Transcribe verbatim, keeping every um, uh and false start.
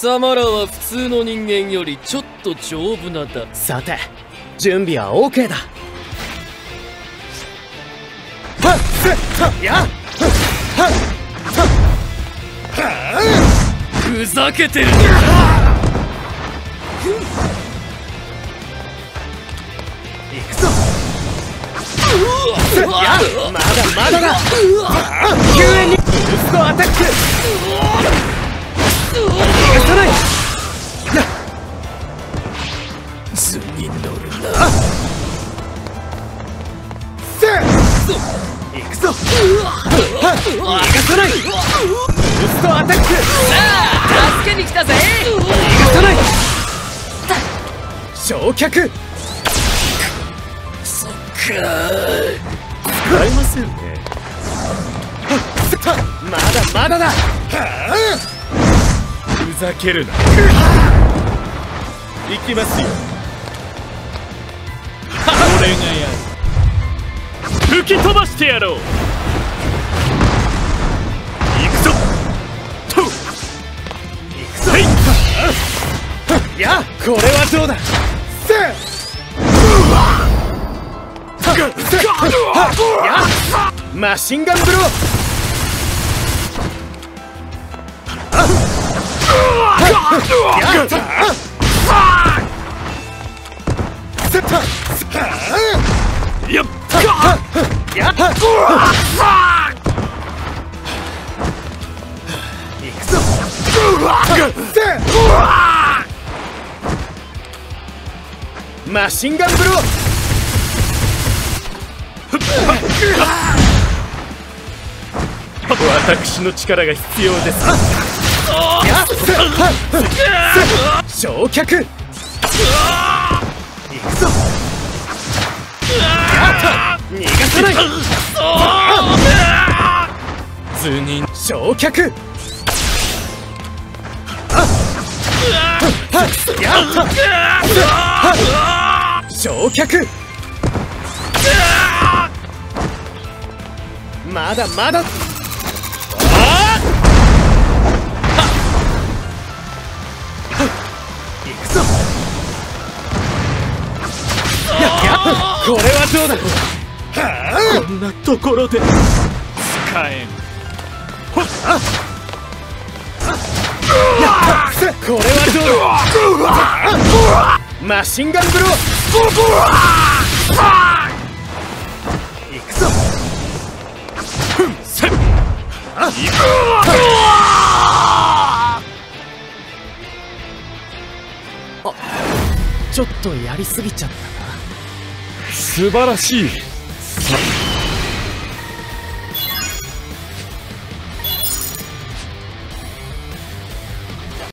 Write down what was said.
貴様らは普通の人間よりちょっと丈夫なだ。さて準備は オーケー だ。はっはっやっはっはっふざけてるいくぞ。うわやまだまだだ。救援にルスコアタック図に乗るな。いくぞ。逃がさない。ブストアタック。助けに来たぜ。逃がさない。焼却。そっか。使えませんね。まだまだだ。ふざけるな。行きますよ。俺がやる。吹き飛ばしてやろう。行くぞ。と。行くぞ。いや、これはどうだ。せ。うわ。や。マシンガンブロー。やったマシンガンブロー。私の力が必要です。焼却。いくぞ。逃がさない。図に焼却。焼却。まだまだ。これはどうだ。はあ、こんなところで使えん。ほっあっやった。これはどうだ。マシンガンブロー。いくぞ。ふんせん。あっちょっとやりすぎちゃった。素晴らしい。